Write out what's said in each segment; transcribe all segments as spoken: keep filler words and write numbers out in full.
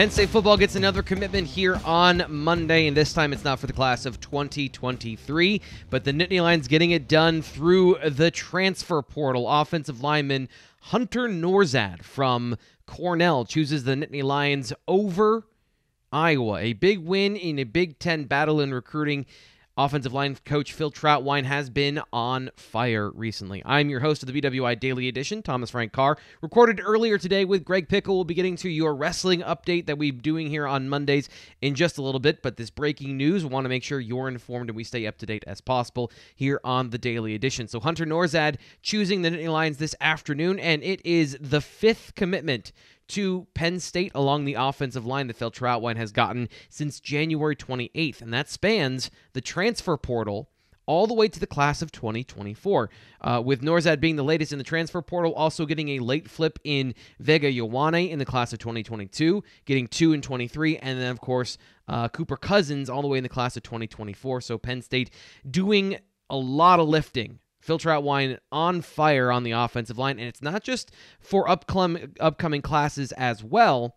Penn State football gets another commitment here on Monday, and this time it's not for the class of twenty twenty-three, but the Nittany Lions getting it done through the transfer portal. Offensive lineman Hunter Nourzad from Cornell chooses the Nittany Lions over Iowa. A big win in a Big Ten battle in recruiting. Offensive line coach Phil Trautwein has been on fire recently. I'm your host of the B W I Daily Edition, Thomas Frank Carr. Recorded earlier today with Greg Pickel. We'll be getting to your wrestling update that we're doing here on Mondays in just a little bit, but this breaking news, we want to make sure you're informed and we stay up to date as possible here on the Daily Edition. So Hunter Nourzad choosing the Nittany Lions this afternoon, and it is the fifth commitment to Penn State along the offensive line that Phil Trautwein has gotten since January twenty-eighth, and that spans the transfer portal all the way to the class of twenty twenty-four, uh, with Nourzad being the latest in the transfer portal, also getting a late flip in Vega Ioane in the class of twenty twenty-two, getting two in twenty-three, and then, of course, uh, Cooper Cousins all the way in the class of twenty twenty-four, so Penn State doing a lot of lifting. Phil Trautwein on fire on the offensive line, and it's not just for upcoming classes as well.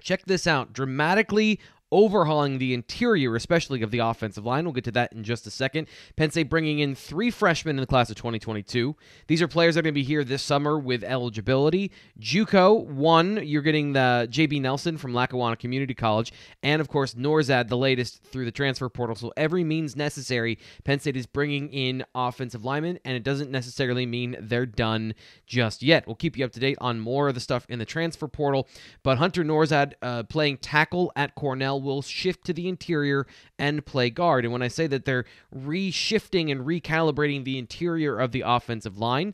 Check this out. Dramatically overhauling the interior, especially of the offensive line. We'll get to that in just a second. Penn State bringing in three freshmen in the class of twenty twenty-two. These are players that are going to be here this summer with eligibility. JUCO, one, you're getting the J B Nelson from Lackawanna Community College, and, of course, Nourzad, the latest through the transfer portal. So every means necessary, Penn State is bringing in offensive linemen, and it doesn't necessarily mean they're done just yet. We'll keep you up to date on more of the stuff in the transfer portal, but Hunter Nourzad uh, playing tackle at Cornell will shift to the interior and play guard. And when I say that they're reshifting and recalibrating the interior of the offensive line,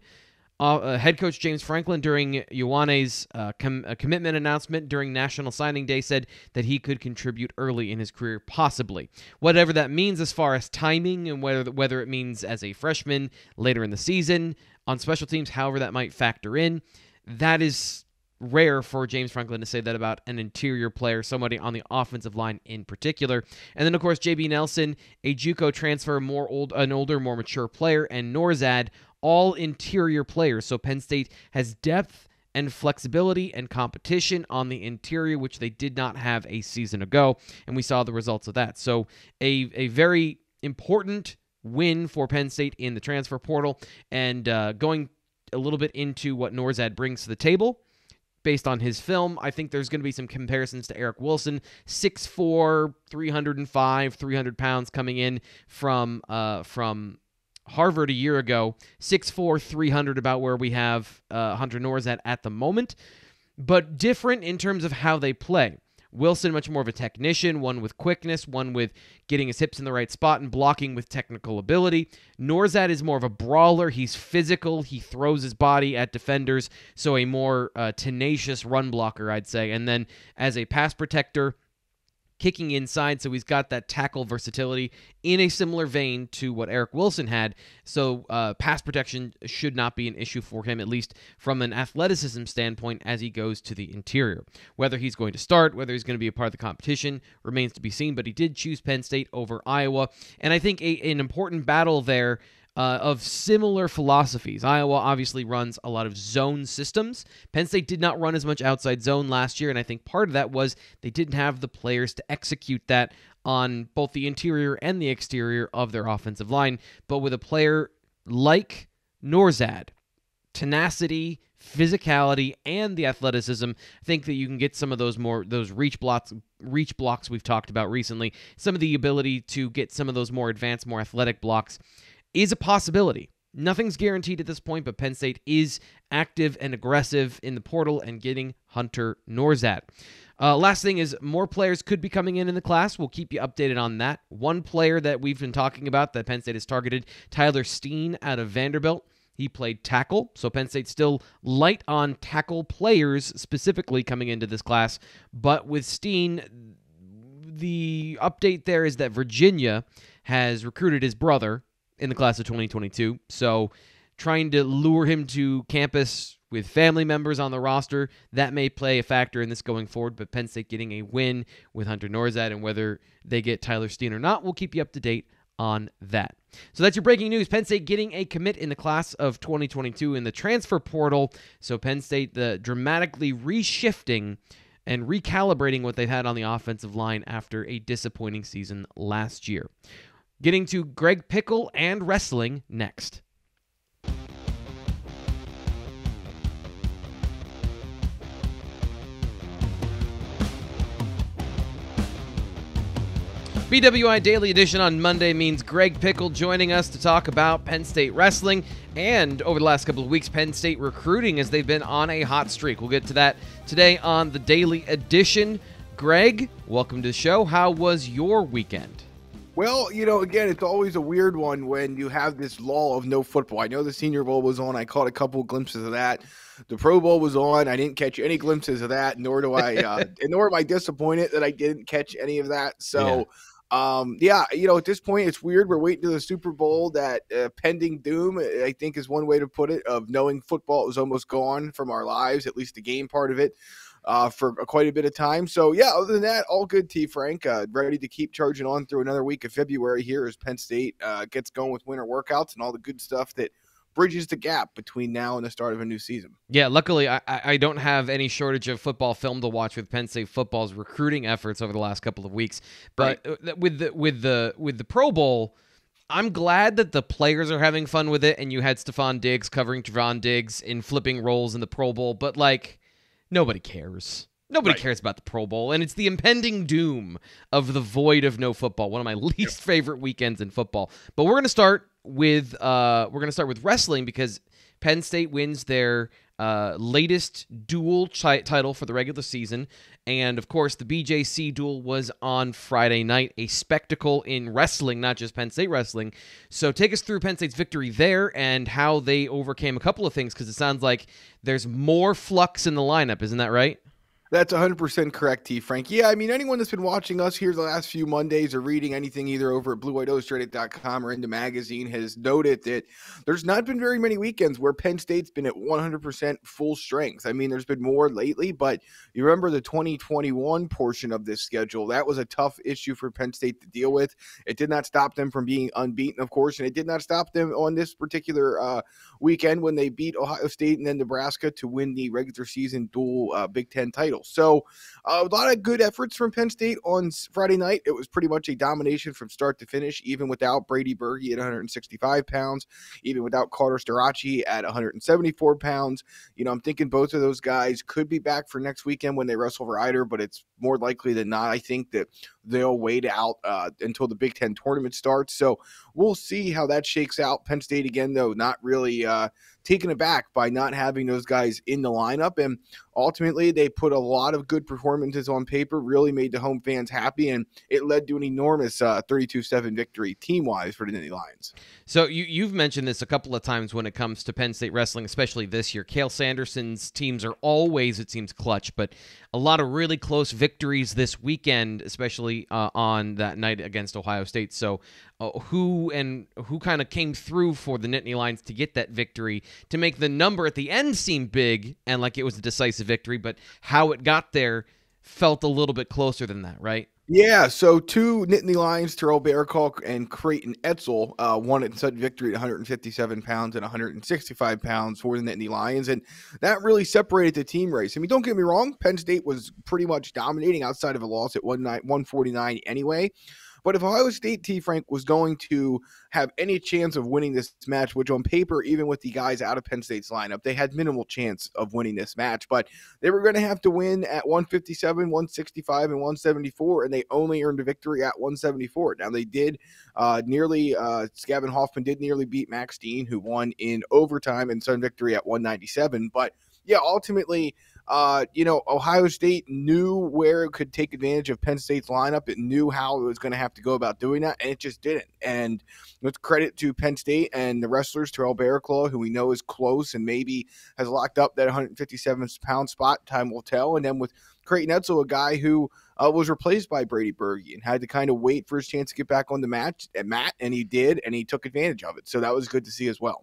uh, uh, head coach James Franklin during Ioane's uh, com uh, commitment announcement during National Signing Day said that he could contribute early in his career, possibly. Whatever that means as far as timing and whether, whether it means as a freshman later in the season, on special teams, however that might factor in, that is rare for James Franklin to say that about an interior player, somebody on the offensive line in particular. And then, of course, J B Nelson, a JUCO transfer, more old, an older, more mature player, and Nourzad, all interior players. So Penn State has depth and flexibility and competition on the interior, which they did not have a season ago, and we saw the results of that. So a, a very important win for Penn State in the transfer portal, and uh, going a little bit into what Nourzad brings to the table. Based on his film, I think there's going to be some comparisons to Eric Wilson, six foot four, three hundred five, three hundred pounds, coming in from uh, from Harvard a year ago, six foot four, three hundred, about where we have uh, Hunter Nourzad at the moment, but different in terms of how they play. Wilson, much more of a technician, one with quickness, one with getting his hips in the right spot and blocking with technical ability. Nourzad is more of a brawler. He's physical. He throws his body at defenders, so a more uh, tenacious run blocker, I'd say. And then as a pass protector, kicking inside, so he's got that tackle versatility in a similar vein to what Eric Wilson had, so uh, pass protection should not be an issue for him, at least from an athleticism standpoint, as he goes to the interior. Whether he's going to start, whether he's going to be a part of the competition, remains to be seen, but he did choose Penn State over Iowa, and I think a, an important battle there Uh, of similar philosophies. Iowa obviously runs a lot of zone systems. Penn State did not run as much outside zone last year, and I think part of that was they didn't have the players to execute that on both the interior and the exterior of their offensive line. But with a player like Nourzad, tenacity, physicality, and the athleticism, I think that you can get some of those more those reach blocks reach blocks we've talked about recently. Some of the ability to get some of those more advanced, more athletic blocks is a possibility. Nothing's guaranteed at this point, but Penn State is active and aggressive in the portal and getting Hunter Nourzad. Uh, last thing is more players could be coming in in the class. We'll keep you updated on that. One player that we've been talking about that Penn State has targeted, Tyler Steen out of Vanderbilt. He played tackle, so Penn State still light on tackle players specifically coming into this class. But with Steen, the update there is that Virginia has recruited his brother in the class of twenty twenty-two, so trying to lure him to campus with family members on the roster, that may play a factor in this going forward, but Penn State getting a win with Hunter Nourzad, and whether they get Tyler Steen or not, we'll keep you up to date on that. So that's your breaking news. Penn State getting a commit in the class of twenty twenty-two in the transfer portal, so Penn State the dramatically reshifting and recalibrating what they've had on the offensive line after a disappointing season last year. Getting to Greg Pickel and wrestling next. B W I Daily Edition on Monday means Greg Pickel joining us to talk about Penn State wrestling and, over the last couple of weeks, Penn State recruiting as they've been on a hot streak. We'll get to that today on the Daily Edition. Greg, welcome to the show. How was your weekend? Well, you know, again, it's always a weird one when you have this lull of no football. I know the Senior Bowl was on. I caught a couple of glimpses of that. The Pro Bowl was on. I didn't catch any glimpses of that, nor do I, uh, nor am I disappointed that I didn't catch any of that. So, yeah. Um, yeah, you know, at this point, it's weird. We're waiting to the Super Bowl, that uh, pending doom, I think is one way to put it, of knowing football is almost gone from our lives, at least the game part of it, uh, for quite a bit of time. So, yeah, other than that, all good, T. Frank. Uh, ready to keep charging on through another week of February here as Penn State uh, gets going with winter workouts and all the good stuff that bridges the gap between now and the start of a new season. Yeah, luckily I, I don't have any shortage of football film to watch with Penn State football's recruiting efforts over the last couple of weeks. But right. with the with the with the Pro Bowl, I'm glad that the players are having fun with it, and you had Stephon Diggs covering Trevon Diggs in flipping roles in the Pro Bowl. But like, nobody cares. Nobody right. cares about the Pro Bowl, and it's the impending doom of the void of no football. One of my least yep. favorite weekends in football. But we're going to start with uh, we're going to start with wrestling, because Penn State wins their uh, latest dual chi- title for the regular season, and of course the B J C duel was on Friday night, a spectacle in wrestling, not just Penn State wrestling. So take us through Penn State's victory there and how they overcame a couple of things, because it sounds like there's more flux in the lineup. Isn't that right? That's one hundred percent correct, T. Frank. Yeah, I mean, anyone that's been watching us here the last few Mondays or reading anything either over at blue white illustrated dot com or in the magazine has noted that there's not been very many weekends where Penn State's been at one hundred percent full strength. I mean, there's been more lately, but you remember the twenty twenty-one portion of this schedule. That was a tough issue for Penn State to deal with. It did not stop them from being unbeaten, of course, and it did not stop them on this particular uh, weekend when they beat Ohio State and then Nebraska to win the regular season dual uh, Big Ten title. So uh, a lot of good efforts from Penn State on Friday night. It was pretty much a domination from start to finish, even without Brady Berge at one hundred sixty-five pounds, even without Carter Starocci at one hundred seventy-four pounds. You know, I'm thinking both of those guys could be back for next weekend when they wrestle Ryder, but it's more likely than not, I think, that they'll wait out uh, until the Big Ten tournament starts. So we'll see how that shakes out. Penn State, again, though, not really uh, taken aback by not having those guys in the lineup. And ultimately, they put a lot of good performances on paper, really made the home fans happy, and it led to an enormous uh, thirty-two seven victory team-wise for the Nittany Lions. So you, you've mentioned this a couple of times when it comes to Penn State wrestling, especially this year. Cael Sanderson's teams are always, it seems, clutch, but a lot of really close victories this weekend, especially uh, on that night against Ohio State. So uh, who and who kind of came through for the Nittany Lions to get that victory, to make the number at the end seem big and like it was a decisive victory, but how it got there felt a little bit closer than that, right? Yeah, so two Nittany Lions, Terrell Bearcall and Creighton Edsell, uh, won in sudden victory at one hundred fifty-seven pounds and one hundred sixty-five pounds for the Nittany Lions, and that really separated the team race. I mean, don't get me wrong, Penn State was pretty much dominating outside of a loss at one forty-nine anyway. But if Ohio State, T. Frank, was going to have any chance of winning this match, which on paper, even with the guys out of Penn State's lineup, they had minimal chance of winning this match, but they were going to have to win at one fifty-seven, one sixty-five, and one seventy-four, and they only earned a victory at one seventy-four. Now, they did uh, nearly uh, – Gavin Hoffman did nearly beat Max Dean, who won in overtime and sudden victory at one ninety-seven, but – yeah, ultimately, uh, you know, Ohio State knew where it could take advantage of Penn State's lineup. It knew how it was going to have to go about doing that, and it just didn't. And with credit to Penn State and the wrestlers, Terrell Bearclaw, who we know is close and maybe has locked up that one hundred fifty-seven pound spot, time will tell. And then with Creighton Edsell, a guy who uh, was replaced by Brady Berge and had to kind of wait for his chance to get back on the match, and Matt, and he did, and he took advantage of it. So that was good to see as well.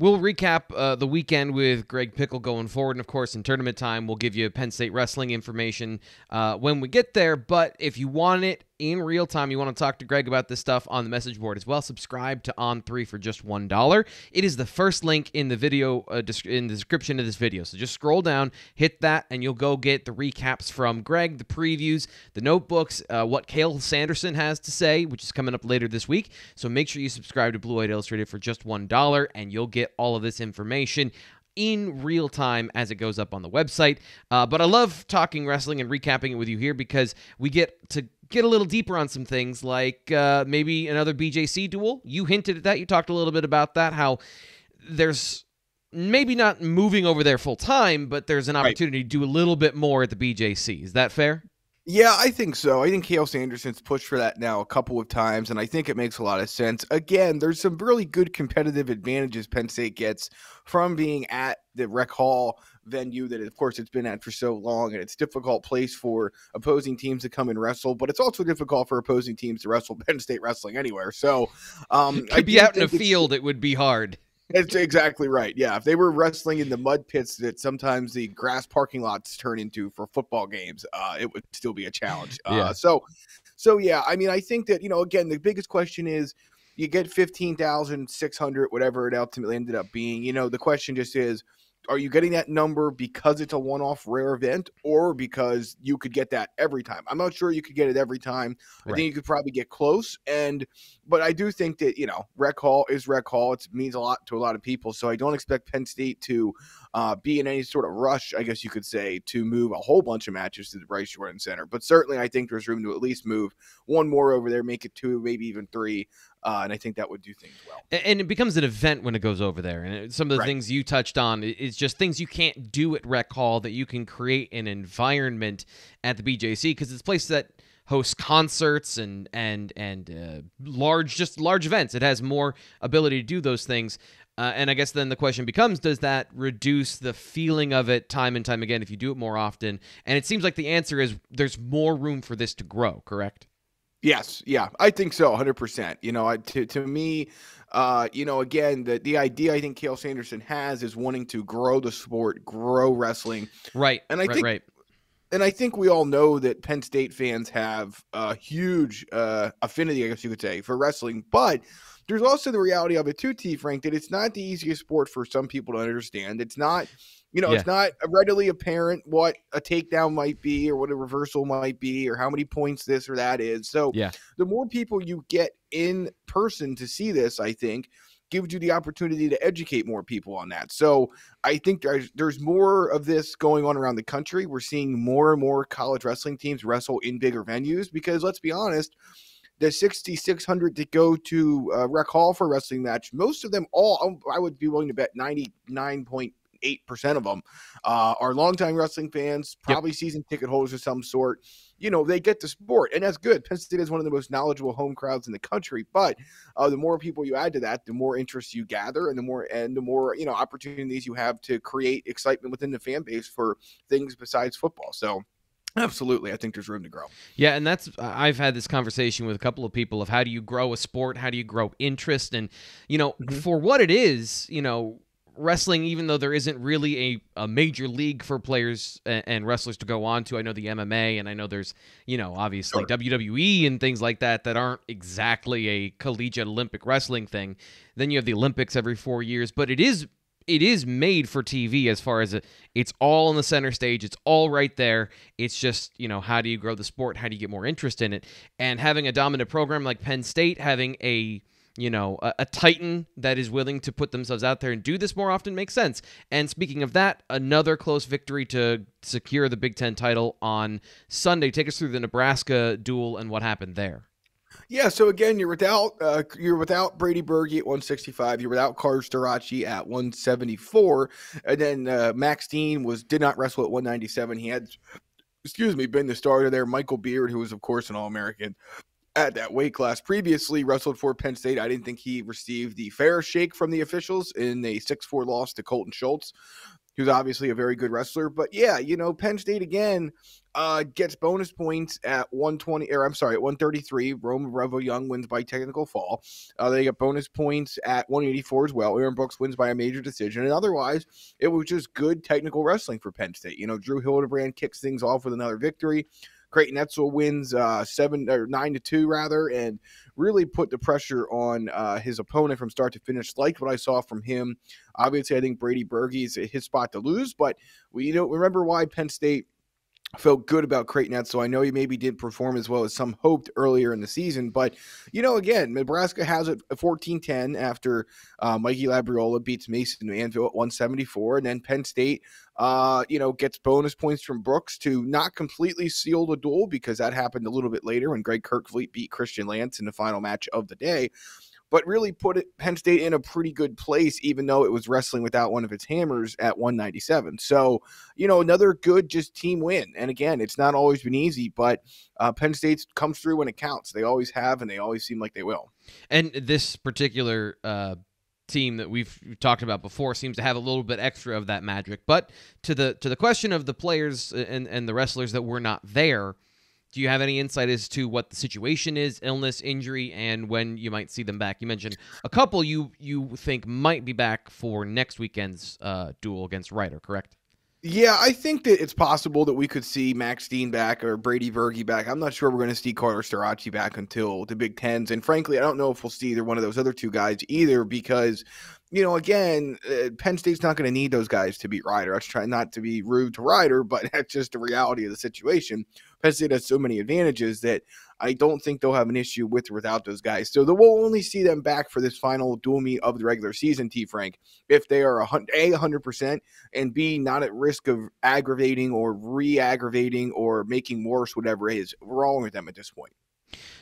We'll recap uh, the weekend with Greg Pickel going forward. And, of course, in tournament time, we'll give you Penn State wrestling information uh, when we get there. But if you want it in real time, you want to talk to Greg about this stuff on the message board as well, subscribe to On three for just one dollar. It is the first link in the video uh, in the description of this video. So just scroll down, hit that, and you'll go get the recaps from Greg, the previews, the notebooks, uh, what Cael Sanderson has to say, which is coming up later this week. So make sure you subscribe to Blue White Illustrated for just one dollar, and you'll get all of this information in real time as it goes up on the website. Uh, but I love talking wrestling and recapping it with you here because we get to get a little deeper on some things like uh, maybe another B J C duel. You hinted at that. You talked a little bit about that, how there's maybe not moving over there full time, but there's an opportunity right to do a little bit more at the B J C. Is that fair? Yeah, I think so. I think Cael Sanderson's pushed for that now a couple of times, and I think it makes a lot of sense. Again, there's some really good competitive advantages Penn State gets from being at the Rec Hall venue that, of course, it's been at for so long, and it's a difficult place for opposing teams to come and wrestle, but it's also difficult for opposing teams to wrestle Penn State wrestling anywhere. So, um, I'd be out in a field, it would be hard. That's exactly right. Yeah, if they were wrestling in the mud pits that sometimes the grass parking lots turn into for football games, uh, it would still be a challenge. Uh, yeah. So, so yeah, I mean, I think that, you know, again, the biggest question is you get fifteen thousand six hundred, whatever it ultimately ended up being. You know, the question just is, are you getting that number because it's a one-off rare event or because you could get that every time? I'm not sure you could get it every time. Right. I think you could probably get close. And, but I do think that, you know, Rec Hall is Rec Hall. It means a lot to a lot of people. So I don't expect Penn State to uh, be in any sort of rush, I guess you could say, to move a whole bunch of matches to the Bryce Jordan Center. But certainly I think there's room to at least move one more over there, make it two, maybe even three. Uh, and I think that would do things well. And it becomes an event when it goes over there. And some of the right things you touched on is just things you can't do at Rec Hall that you can create an environment at the B J C because it's a place that hosts concerts and and and uh, large just large events. It has more ability to do those things. Uh, and I guess then the question becomes, does that reduce the feeling of it time and time again if you do it more often? And it seems like the answer is there's more room for this to grow, correct? Yes. Yeah, I think so. one hundred percent. You know, I, to, to me, uh, you know, again, the, the idea I think Cael Sanderson has is wanting to grow the sport, grow wrestling. Right. And I right, think right. And I think we all know that Penn State fans have a huge uh, affinity, I guess you could say, for wrestling. But there's also the reality of it, too, T. Frank, that it's not the easiest sport for some people to understand. It's not. You know, yeah. It's not readily apparent what a takedown might be or what a reversal might be or how many points this or that is. So yeah. The more people you get in person to see this, I think, gives you the opportunity to educate more people on that. So I think there's, there's more of this going on around the country. We're seeing more and more college wrestling teams wrestle in bigger venues because, let's be honest, the sixty-six hundred that go to uh, Rec Hall for a wrestling match, most of them all, I would be willing to bet ninety-nine point eight percent of them uh, are longtime wrestling fans, probably yep. season ticket holders of some sort. You know, they get the sport, and that's good. Penn State is one of the most knowledgeable home crowds in the country, but uh, the more people you add to that, the more interest you gather and the more and the more, you know, opportunities you have to create excitement within the fan base for things besides football. So absolutely, I think there's room to grow. Yeah, and that's I've had this conversation with a couple of people of how do you grow a sport? How do you grow interest? And, you know, mm-hmm. for what it is, you know, wrestling, even though there isn't really a, a major league for players and, and wrestlers to go on to, I know the M M A and I know there's, you know, obviously sure. W W E and things like that that aren't exactly a collegiate Olympic wrestling thing. Then you have the Olympics every four years, but it is it is made for T V as far as a, it's all on the center stage. It's all right there. It's just, you know, how do you grow the sport? How do you get more interest in it? And having a dominant program like Penn State, having a you know, a, a titan that is willing to put themselves out there and do this more often makes sense. And speaking of that, another close victory to secure the Big Ten title on Sunday. Take us through the Nebraska duel and what happened there. Yeah, so again, you're without uh, you're without Brady Berge at one sixty-five. You're without Carter Starocci at one seventy-four. And then uh, Max Dean was did not wrestle at one ninety-seven. He had, excuse me, been the starter there. Michael Beard, who was, of course, an All-American at that weight class, previously wrestled for Penn State. I didn't think he received the fair shake from the officials in a six four loss to Colton Schultz. who's obviously a very good wrestler. But yeah, you know, Penn State again uh, gets bonus points at one twenty, or I'm sorry, at one thirty-three. Rome Revo Young wins by technical fall. Uh, they get bonus points at one eighty-four as well. Aaron Brooks wins by a major decision. And otherwise, it was just good technical wrestling for Penn State. You know, Drew Hildebrand kicks things off with another victory. Creighton Edsell wins uh, seven or nine to two rather, and really put the pressure on uh, his opponent from start to finish. Liked what I saw from him. Obviously, I think Brady Berge is his spot to lose, but we you know remember why Penn State felt good about Creighton Edsell. I know he maybe didn't perform as well as some hoped earlier in the season, but you know, again, Nebraska has it fourteen ten after uh, Mikey Labriola beats Mason Manville at one seventy-four, and then Penn State. Uh, you know, gets bonus points from Brooks to not completely seal the duel, because that happened a little bit later when Greg Kirkfleet beat Christian Lance in the final match of the day, but really put it, Penn State in a pretty good place, even though it was wrestling without one of its hammers at one ninety-seven. So, you know, another good just team win. And again, it's not always been easy, but uh, Penn State's comes through when it counts. They always have, and they always seem like they will. And this particular uh team that we've talked about before seems to have a little bit extra of that magic. But to the to the question of the players and, and the wrestlers that were not there, do you have any insight as to what the situation is, illness, injury, and when you might see them back? You mentioned a couple you you think might be back for next weekend's uh, duel against Ryder, correct? Yeah, I think that it's possible that we could see Max Dean back or Brady Berge back. I'm not sure we're going to see Carter Starocci back until the Big Tens. And frankly, I don't know if we'll see either one of those other two guys either, because, you know, again, uh, Penn State's not going to need those guys to beat Ryder. I was trying not to be rude to Ryder, but that's just the reality of the situation. Penn State has so many advantages that I don't think they'll have an issue with or without those guys. So we'll only see them back for this final duel meet of the regular season, T. Frank, if they are, A, one hundred percent, and B, not at risk of aggravating or re-aggravating or making worse whatever is wrong with them at this point.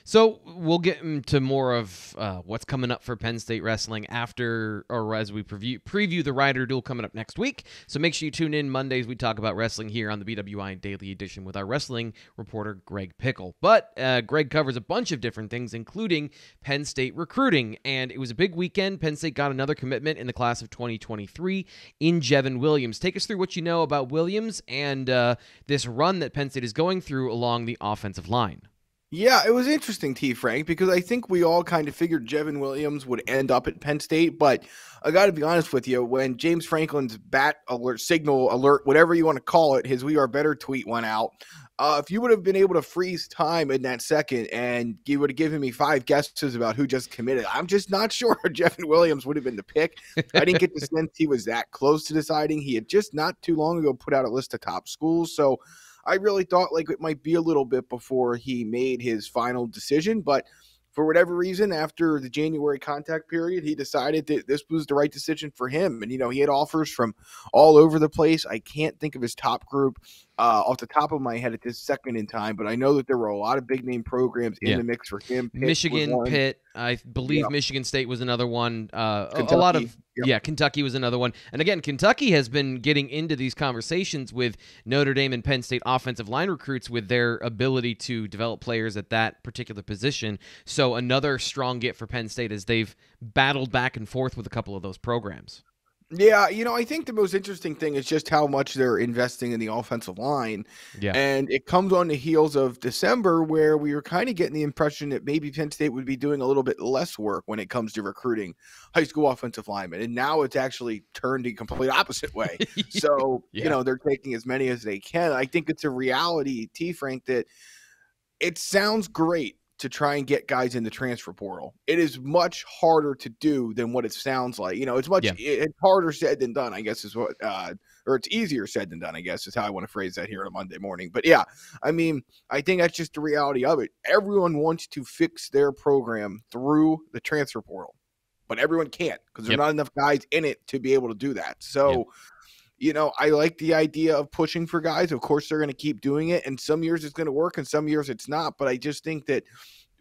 So we'll get into more of uh, what's coming up for Penn State wrestling after, or as we preview, preview the Ryder duel coming up next week. So make sure you tune in Mondays. We talk about wrestling here on the B W I Daily Edition with our wrestling reporter, Greg Pickel. But uh, Greg covers a bunch of different things, including Penn State recruiting. And it was a big weekend. Penn State got another commitment in the class of twenty twenty-three in Jevin Williams. Take us through what you know about Williams and uh, this run that Penn State is going through along the offensive line. Yeah, it was interesting, T. Frank, because I think we all kind of figured Jevin Williams would end up at Penn State, but I got to be honest with you, when James Franklin's bat alert, signal alert, whatever you want to call it, his We Are Better tweet went out, uh, if you would have been able to freeze time in that second and you would have given me five guesses about who just committed, I'm just not sure Jevin Williams would have been the pick. I didn't get the sense he was that close to deciding. He had just not too long ago put out a list of top schools, so I really thought like it might be a little bit before he made his final decision, but for whatever reason, after the January contact period, he decided that this was the right decision for him. And, you know, he had offers from all over the place. I can't think of his top group uh, off the top of my head at this second in time, but I know that there were a lot of big name programs in yeah. the mix for him. Pitt Michigan, Pitt, I believe yep. Michigan State was another one. Uh, a lot of, yep. yeah, Kentucky was another one. And again, Kentucky has been getting into these conversations with Notre Dame and Penn State offensive line recruits with their ability to develop players at that particular position. So, another strong get for Penn State as they've battled back and forth with a couple of those programs. Yeah, you know, I think the most interesting thing is just how much they're investing in the offensive line. Yeah. And it comes on the heels of December where we were kind of getting the impression that maybe Penn State would be doing a little bit less work when it comes to recruiting high school offensive linemen. And now it's actually turned the complete opposite way. So, yeah. you know, they're taking as many as they can. I think it's a reality, T. Frank, that it sounds great to try and get guys in the transfer portal. It is much harder to do than what it sounds like. You know, it's much yeah. it's harder said than done, I guess is what, uh, or it's easier said than done, I guess is how I want to phrase that here on a Monday morning. But yeah, I mean, I think that's just the reality of it. Everyone wants to fix their program through the transfer portal, but everyone can't because there's yep. not enough guys in it to be able to do that. So, yep. you know, I like the idea of pushing for guys. Of course, they're going to keep doing it. And some years it's going to work and some years it's not. But I just think that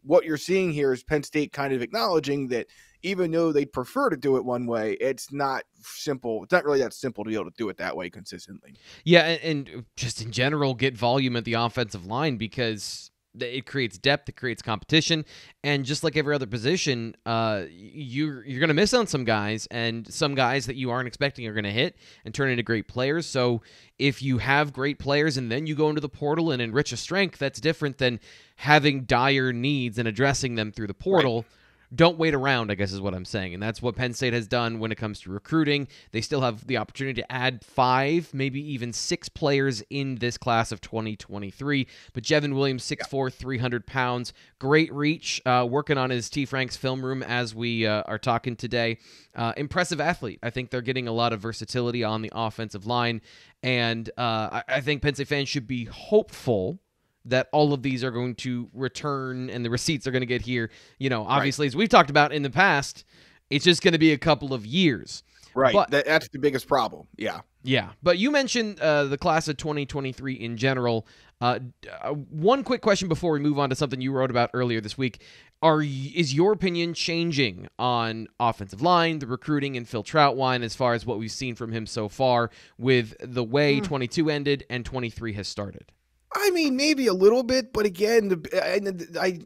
what you're seeing here is Penn State kind of acknowledging that even though they prefer to do it one way, it's not simple. It's not really that simple to be able to do it that way consistently. Yeah. And, and just in general, get volume at the offensive line because it creates depth, it creates competition, and just like every other position, uh, you're you're going to miss on some guys, and some guys that you aren't expecting are going to hit and turn into great players. So if you have great players and then you go into the portal and enrich a strength, that's different than having dire needs and addressing them through the portal. Right. Don't wait around, I guess is what I'm saying. And that's what Penn State has done when it comes to recruiting. They still have the opportunity to add five, maybe even six players in this class of twenty twenty-three. But Jevin Williams, six foot four, three hundred pounds, great reach, uh, working on his T. Frank's film room as we uh, are talking today. Uh, impressive athlete. I think they're getting a lot of versatility on the offensive line. And uh, I-, I think Penn State fans should be hopeful that all of these are going to return and the receipts are going to get here. You know, obviously, right, as we've talked about in the past, it's just going to be a couple of years. Right. But, that, that's the biggest problem. Yeah. Yeah. But you mentioned uh, the class of twenty twenty-three in general. Uh, uh, one quick question before we move on to something you wrote about earlier this week. Are Is your opinion changing on offensive line, the recruiting, and Phil Trautwein as far as what we've seen from him so far with the way mm. twenty-two ended and twenty-three has started? I mean, maybe a little bit, but again, the, I, I,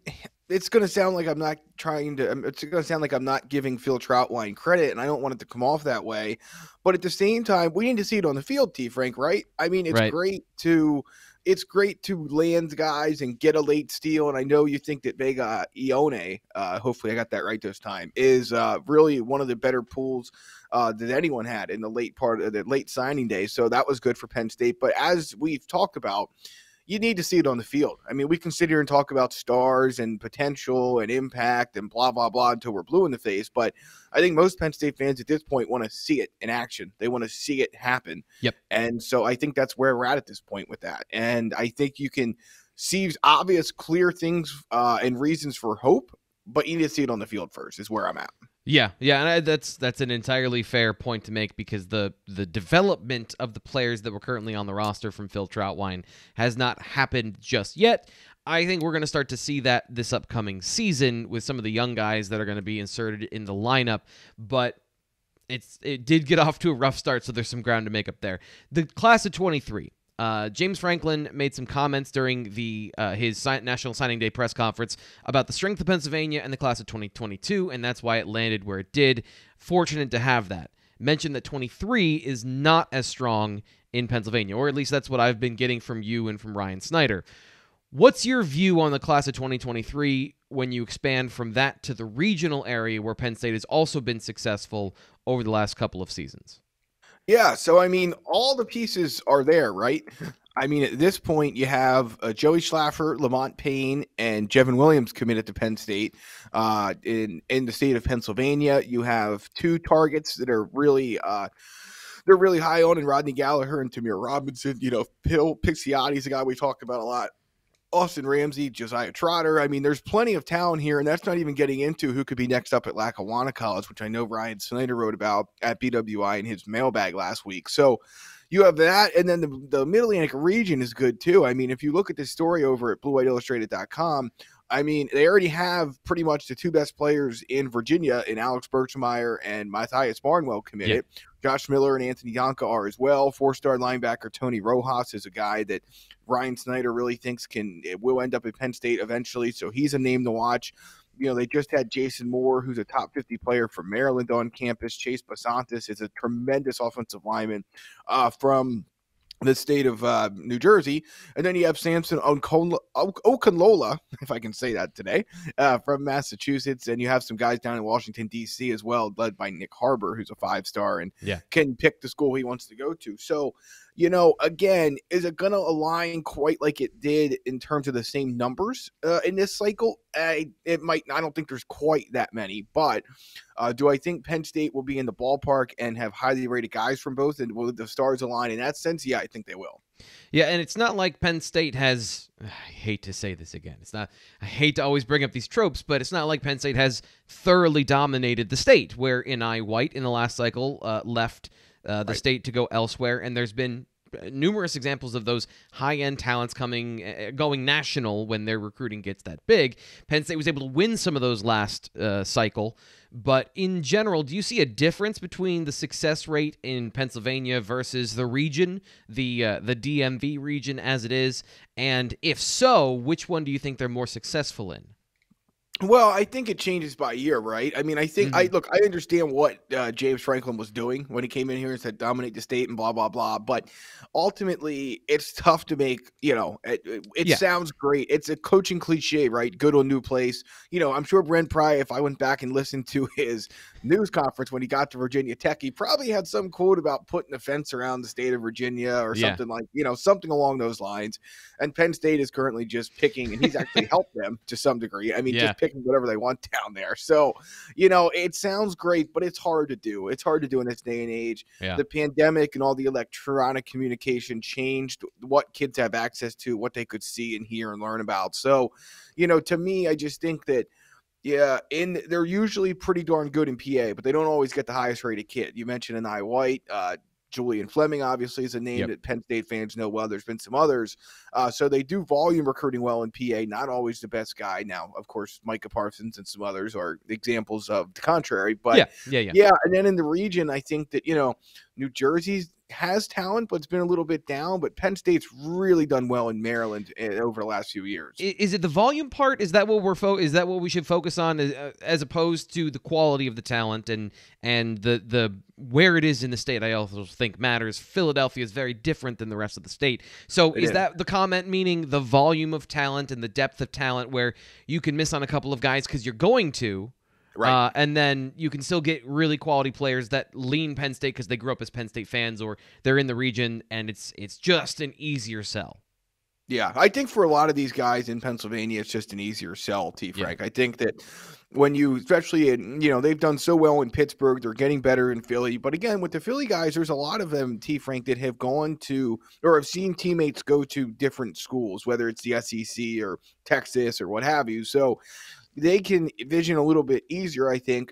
it's going to sound like I'm not trying to, it's going to sound like I'm not giving Phil Trautwein credit, and I don't want it to come off that way. But at the same time, we need to see it on the field, T. Frank, right? I mean, it's right. great to, it's great to land guys and get a late steal. And I know you think that Vega Ione, uh, hopefully I got that right this time, is uh, really one of the better pools Uh, that anyone had in the late part of the late signing day. So that was good for Penn State. But as we've talked about, you need to see it on the field. I mean, we can sit here and talk about stars and potential and impact and blah, blah, blah until we're blue in the face. But I think most Penn State fans at this point want to see it in action. They want to see it happen. Yep. And so I think that's where we're at at this point with that. And I think you can see obvious, clear things uh, and reasons for hope, but you need to see it on the field first is where I'm at. Yeah, yeah, and I, that's that's an entirely fair point to make, because the the development of the players that were currently on the roster from Phil Trautwein has not happened just yet. I think we're going to start to see that this upcoming season with some of the young guys that are going to be inserted in the lineup, but it's it did get off to a rough start, so there's some ground to make up there. The class of twenty-three. Uh, James Franklin made some comments during the uh, his si- National Signing Day press conference about the strength of Pennsylvania and the class of twenty twenty-two, and that's why it landed where it did. Fortunate to have that. Mentioned that twenty-three is not as strong in Pennsylvania, or at least that's what I've been getting from you and from Ryan Snyder. What's your view on the class of twenty twenty-three when you expand from that to the regional area where Penn State has also been successful over the last couple of seasons? Yeah, so, I mean, all the pieces are there, right? I mean, at this point, you have uh, Joey Schlaffer, Lamont Payne, and Jevin Williams committed to Penn State uh, in, in the state of Pennsylvania. You have two targets that are really uh, they're really high on, and Rodney Gallagher and Tamir Robinson. You know, Phil Pixiotti's a guy we talked about a lot. Austin Ramsey, Josiah Trotter. I mean, there's plenty of talent here, and that's not even getting into who could be next up at Lackawanna College, which I know Ryan Snyder wrote about at B W I in his mailbag last week. So you have that, and then the, the Mid-Atlantic region is good too. I mean, if you look at this story over at blue white illustrated dot com, I mean, they already have pretty much the two best players in Virginia in Alex Birchmeyer and Matthias Barnwell committed. Yeah. Josh Miller and Anthony Yonka are as well. Four-star linebacker Tony Rojas is a guy that Ryan Snyder really thinks can it will end up at Penn State eventually, so he's a name to watch. You know, they just had Jason Moore, who's a top fifty player from Maryland, on campus. Chase Basantis is a tremendous offensive lineman uh, from the state of uh, New Jersey. And then you have Samson Okunlola, if I can say that today, uh, from Massachusetts. And you have some guys down in Washington, D C as well, led by Nick Harbor, who's a five-star and yeah. can pick the school he wants to go to. So, you know, again, is it going to align quite like it did in terms of the same numbers uh, in this cycle? I, it might. I don't think there's quite that many, but uh, do I think Penn State will be in the ballpark and have highly rated guys from both, and will the stars align in that sense? Yeah, I think they will. Yeah, and it's not like Penn State has – I hate to say this again. It's not – I hate to always bring up these tropes, but it's not like Penn State has thoroughly dominated the state, where N I White in the last cycle uh, left uh, the right. state to go elsewhere, and there's been – numerous examples of those high-end talents coming, uh, going national when their recruiting gets that big. Penn State was able to win some of those last uh, cycle. But in general, do you see a difference between the success rate in Pennsylvania versus the region, the uh, the D M V region as it is? And if so, which one do you think they're more successful in? Well, I think it changes by year, right? I mean, I think, mm-hmm. I look, I understand what uh, James Franklin was doing when he came in here and said dominate the state and blah, blah, blah. But ultimately, it's tough to make, you know, it, it yeah. sounds great. It's a coaching cliche, right? Go to a new place. You know, I'm sure Brent Pry, if I went back and listened to his news conference when he got to Virginia Tech, he probably had some quote about putting a fence around the state of Virginia or yeah. something like, you know, something along those lines. And Penn State is currently just picking, and he's actually helped them to some degree. I mean, yeah. just picking whatever they want down there. So, you know, it sounds great, but it's hard to do. It's hard to do in this day and age. Yeah. The pandemic and all the electronic communication changed what kids have access to, what they could see and hear and learn about. So, you know, to me, I just think that, yeah, and they're usually pretty darn good in P A, but they don't always get the highest rated kid. You mentioned Anai White, uh, Julian Fleming, obviously, is a name yep. that Penn State fans know well. There's been some others. Uh, so they do volume recruiting well in P A, not always the best guy. Now, of course, Micah Parsons and some others are examples of the contrary. But, yeah, yeah, yeah. yeah and then in the region, I think that, you know, New Jersey has talent, but it's been a little bit down. But Penn State's really done well in Maryland over the last few years. Is it the volume part? Is that what we're fo is that what we should focus on, as opposed to the quality of the talent and and the the where it is in the state? I also think matters. Philadelphia is very different than the rest of the state. So is, is that the comment, meaning the volume of talent and the depth of talent, where you can miss on a couple of guys because you're going to. Right. Uh, and then you can still get really quality players that lean Penn State because they grew up as Penn State fans or they're in the region, and it's it's just an easier sell. Yeah, I think for a lot of these guys in Pennsylvania, it's just an easier sell, T. Frank. Yeah. I think that when you, especially in, you know, they've done so well in Pittsburgh, they're getting better in Philly. But again, with the Philly guys, there's a lot of them, T. Frank, that have gone to or have seen teammates go to different schools, whether it's the S E C or Texas or what have you. So they can vision a little bit easier, I think,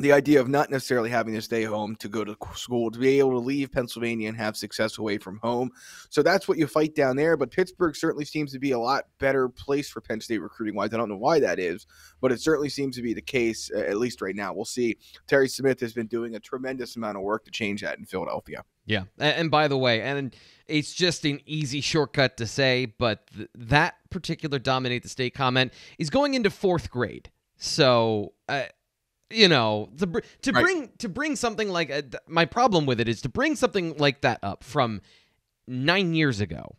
the idea of not necessarily having to stay home to go to school, to be able to leave Pennsylvania and have success away from home. So that's what you fight down there. But Pittsburgh certainly seems to be a lot better place for Penn State recruiting-wise. I don't know why that is, but it certainly seems to be the case, at least right now. We'll see. Terry Smith has been doing a tremendous amount of work to change that in Philadelphia. Yeah, and by the way, and it's just an easy shortcut to say, but th that particular dominate the state comment is going into fourth grade. So uh, you know, to br to right. bring to bring something like a, my problem with it is to bring something like that up from nine years ago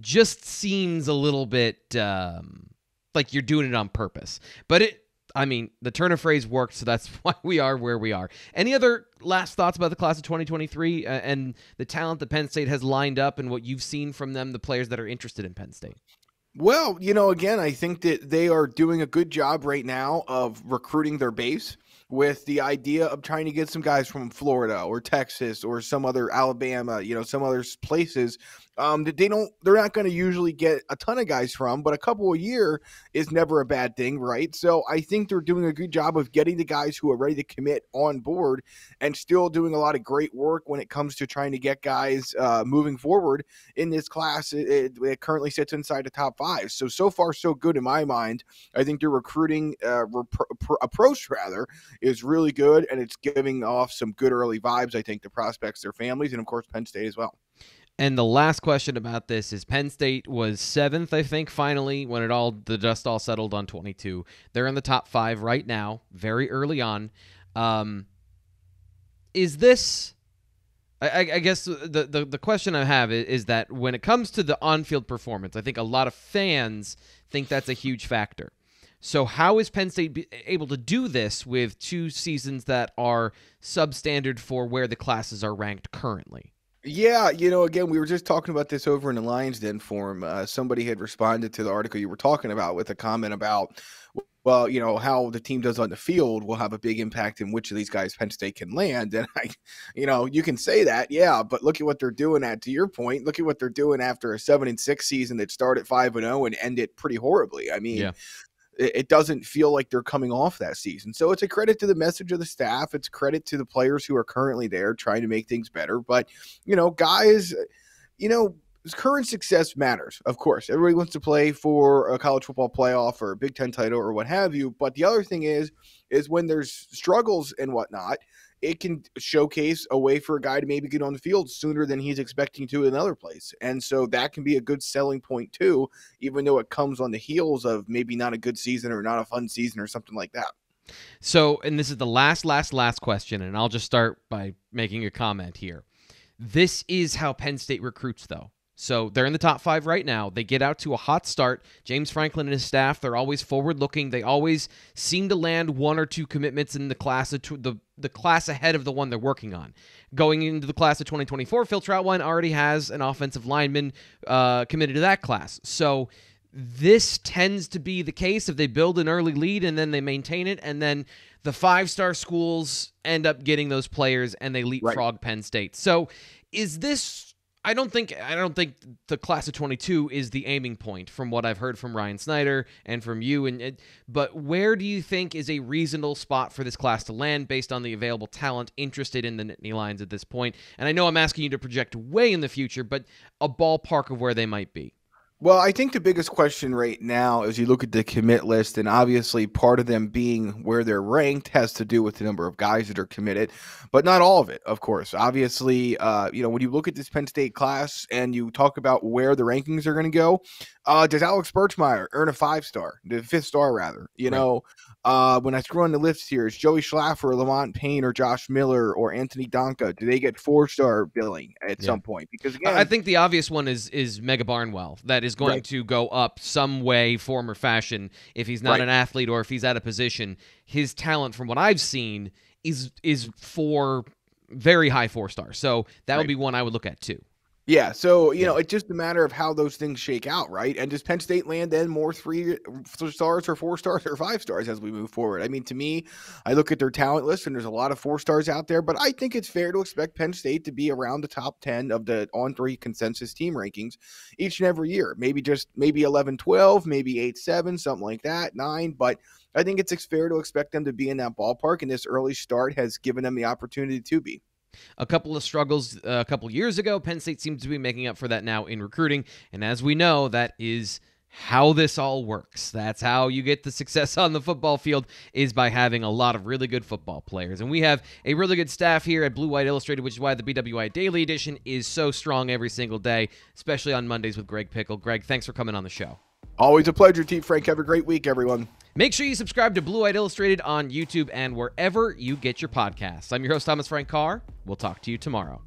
just seems a little bit um, like you're doing it on purpose. But it, I mean, the turn of phrase worked, so that's why we are where we are. Any other last thoughts about the class of twenty twenty-three uh, and the talent that Penn State has lined up and what you've seen from them, the players that are interested in Penn State? Well, you know, again, I think that they are doing a good job right now of recruiting their base with the idea of trying to get some guys from Florida or Texas or some other Alabama, you know, some other places um, that they don't, they're not going to usually get a ton of guys from, but a couple a year is never a bad thing, right? So I think they're doing a good job of getting the guys who are ready to commit on board and still doing a lot of great work when it comes to trying to get guys uh, moving forward in this class. It, it currently sits inside the top five. So, so far, so good in my mind. I think their recruiting uh, approach, rather, is really good, and it's giving off some good early vibes, I think, to prospects, their families, and, of course, Penn State as well. And the last question about this is Penn State was seventh, I think, finally, when it all the dust all settled on twenty-two. They're in the top five right now, very early on. Um, is this – I guess the, the, the question I have is, is that when it comes to the on-field performance, I think a lot of fans think that's a huge factor. So how is Penn State be able to do this with two seasons that are substandard for where the classes are ranked currently? Yeah, you know, again, we were just talking about this over in the Lions Den forum. Uh, somebody had responded to the article you were talking about with a comment about, well, you know, how the team does on the field will have a big impact in which of these guys Penn State can land. And, I, you know, you can say that, yeah, but look at what they're doing at, to your point, look at what they're doing after a seven and six season that started five and oh and ended pretty horribly. I mean, yeah. It doesn't feel like they're coming off that season. So it's a credit to the message of the staff. It's credit to the players who are currently there trying to make things better. But, you know, guys – you know, current success matters, of course. Everybody wants to play for a college football playoff or a Big Ten title or what have you. But the other thing is, is when there's struggles and whatnot, it can showcase a way for a guy to maybe get on the field sooner than he's expecting to in another place. And so that can be a good selling point too, even though it comes on the heels of maybe not a good season or not a fun season or something like that. So, and this is the last, last, last question, and I'll just start by making a comment here. This is how Penn State recruits, though. So they're in the top five right now. They get out to a hot start. James Franklin and his staff, they're always forward-looking. They always seem to land one or two commitments in the class of the, the class ahead of the one they're working on. Going into the class of twenty twenty-four, Phil Trautwein already has an offensive lineman uh, committed to that class. So this tends to be the case if they build an early lead and then they maintain it, and then the five-star schools end up getting those players and they leapfrog right. Penn State. So is this... I don't think I don't think the class of twenty-two is the aiming point from what I've heard from Ryan Snyder and from you. And, and but where do you think is a reasonable spot for this class to land based on the available talent interested in the Nittany Lions at this point? And I know I'm asking you to project way in the future, but a ballpark of where they might be. Well, I think the biggest question right now is you look at the commit list, and obviously part of them being where they're ranked has to do with the number of guys that are committed, but not all of it, of course. Obviously, uh, you know, when you look at this Penn State class and you talk about where the rankings are going to go, uh, does Alex Birchmeyer earn a five-star, the fifth star rather? You right. know, uh, when I scroll on the list here, is Joey Schlaffer, Lamont Payne, or Josh Miller, or Anthony Donka, do they get four-star billing at yeah. some point? Because again, I think the obvious one is is Mega Barnwell. That is Is going right. to go up some way, form, or fashion if he's not right. an athlete or if he's at a position. His talent, from what I've seen, is is four very high four stars. So that right. would be one I would look at too. Yeah, so you yeah. know, it's just a matter of how those things shake out, right? And does Penn State land then more three stars or four stars or five stars as we move forward? I mean, to me, I look at their talent list and there's a lot of four stars out there, but I think it's fair to expect Penn State to be around the top ten of the on three consensus team rankings each and every year. Maybe just maybe eleven, twelve, maybe eight, seven, something like that, nine, but I think it's fair to expect them to be in that ballpark, and this early start has given them the opportunity to be. A couple of struggles uh, a couple years ago, Penn State seems to be making up for that now in recruiting. And as we know, that is how this all works. That's how you get the success on the football field, is by having a lot of really good football players. And we have a really good staff here at Blue White Illustrated, which is why the B W I Daily Edition is so strong every single day, especially on Mondays with Greg Pickel. Greg, thanks for coming on the show. Always a pleasure, T. Frank. Have a great week, everyone. Make sure you subscribe to Blue White Illustrated on YouTube and wherever you get your podcasts. I'm your host, Thomas Frank Carr. We'll talk to you tomorrow.